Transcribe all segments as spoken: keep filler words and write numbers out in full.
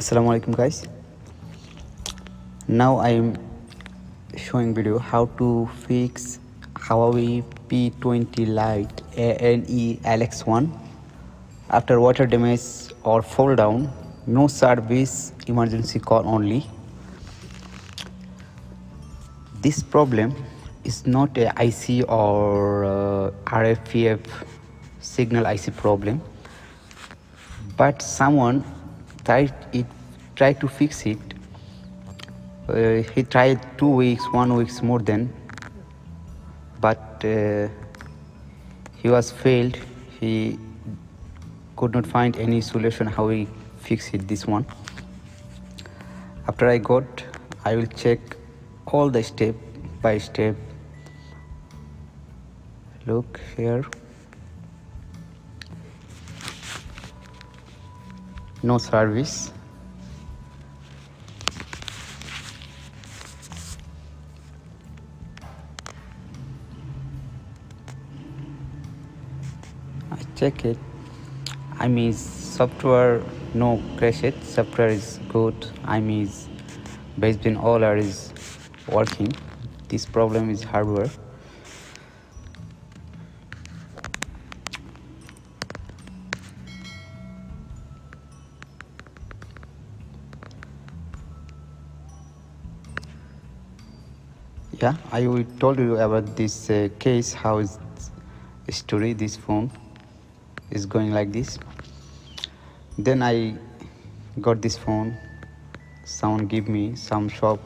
Assalamualaikum guys. Now I am showing video how to fix Huawei P twenty Lite A N E L X one after water damage or fall down. No service, emergency call only. This problem is not a I C or uh, R F P F signal I C problem, but someone tried it tried to fix it. Uh, he tried two weeks, one week, more than, but uh, he was failed. He could not find any solution how he fix it this one. After I got, I will check all the step by step. Look here, no service. I check it. I mean, software no crash it. Software is good. I mean, baseband all is working. This problem is hardware. Yeah, I told you about this uh, case, how is story this phone is going like this. Then I got this phone, someone give me some shop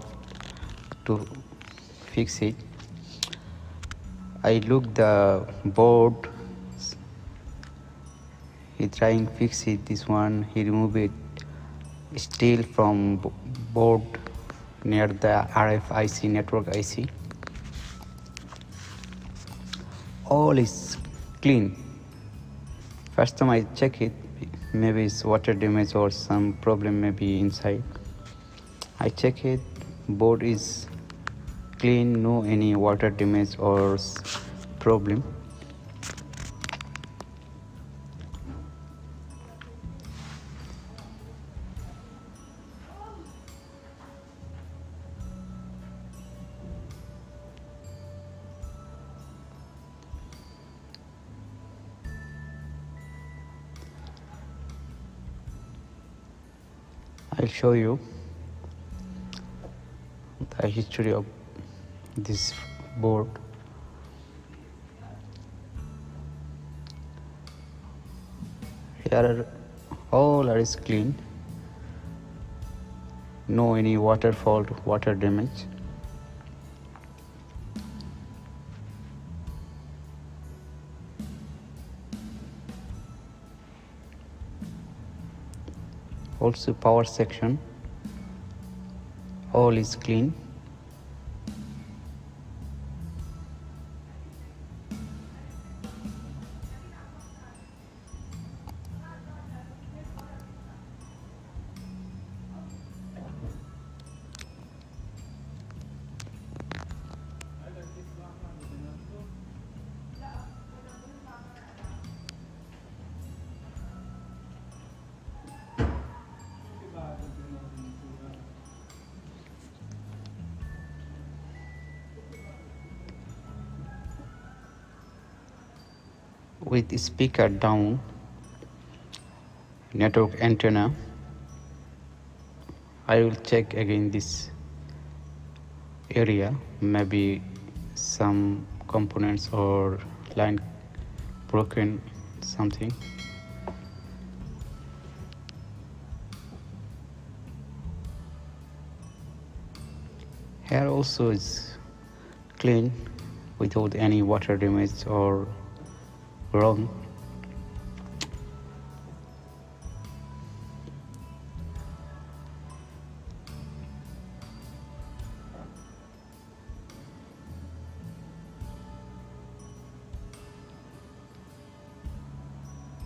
to fix it. I look the board, he trying fix it this one. He remove it steel from board near the R F I C network I C. All is clean. First time I check it, maybe it's water damage or some problem maybe inside. I check it, board is clean, no any water damage or problem. I'll show you the history of this board. Here are, all are clean, no any water fault, water damage. Also power section, all is clean. With speaker down, network antenna. I will check again this area, maybe some components or line broken something. Here also is clean without any water damage or wrong.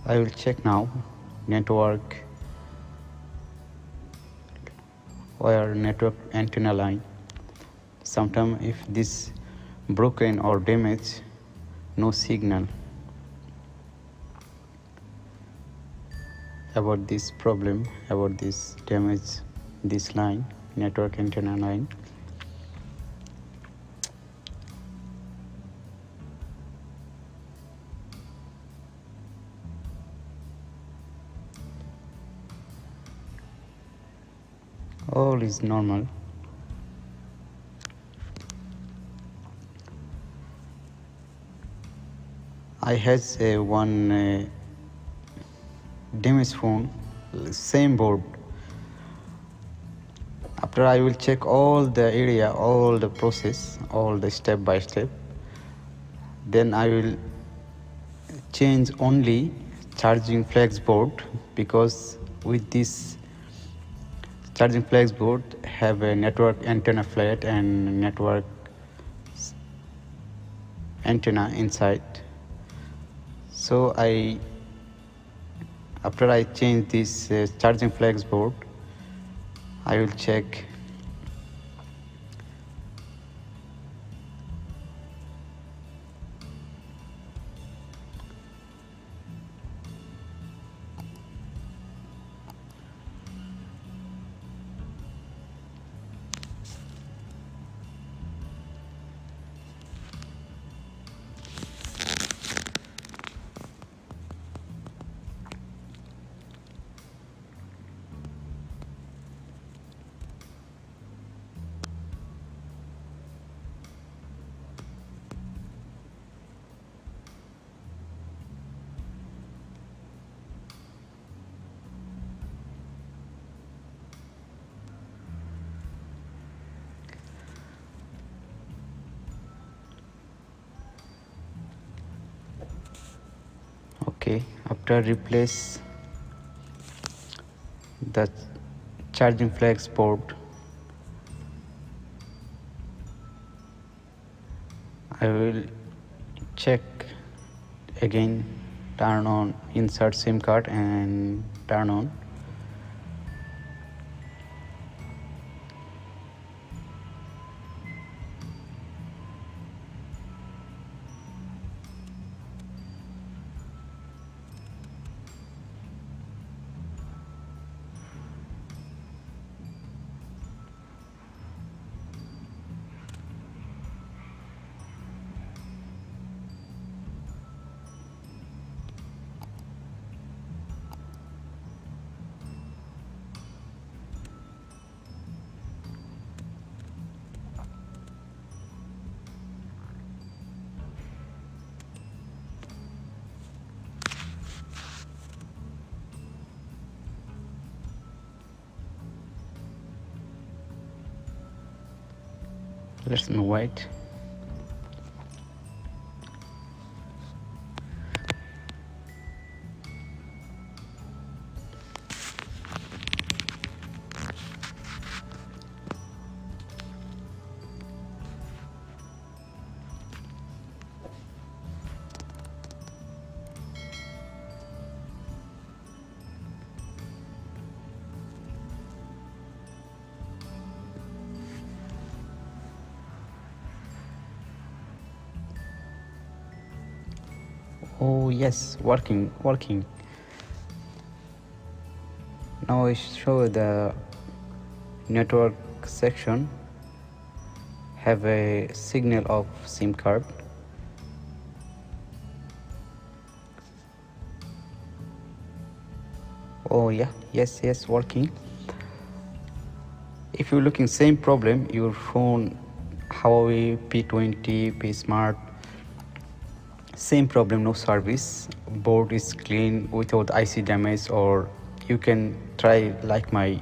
I will check now network, wire network antenna line. Sometimes if this broken or damaged, no signal. about this problem, about this damage, this line, network antenna line. All is normal. I had uh, one uh, damaged phone, same board. After I will check all the area, all the process, all the step by step. Then I will change only charging flex board, because with this charging flex board have a network antenna flat and network antenna inside. So I, after I change this uh, charging flex board, I will check . Okay, after replace the charging flex board, I will check again, turn on, insert SIM card and turn on. Let's move white. Oh yes, working, working. Now I show the network section have a signal of SIM card. Oh yeah, yes, yes, working. If you're looking same problem, your phone Huawei P twenty, P Smart, same problem, no service, board is clean without I C damage, or you can try like my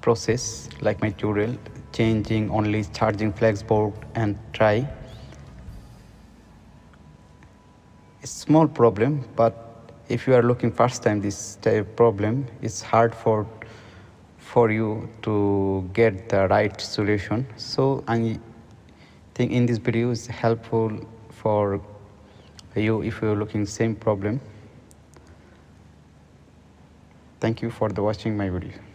process, like my tutorial, changing only charging flex board and try. A small problem, but if you are looking first time this problem, it's hard for for you to get the right solution. So I think in this video is helpful for you if you're looking same problem. Thank you for the watching my video.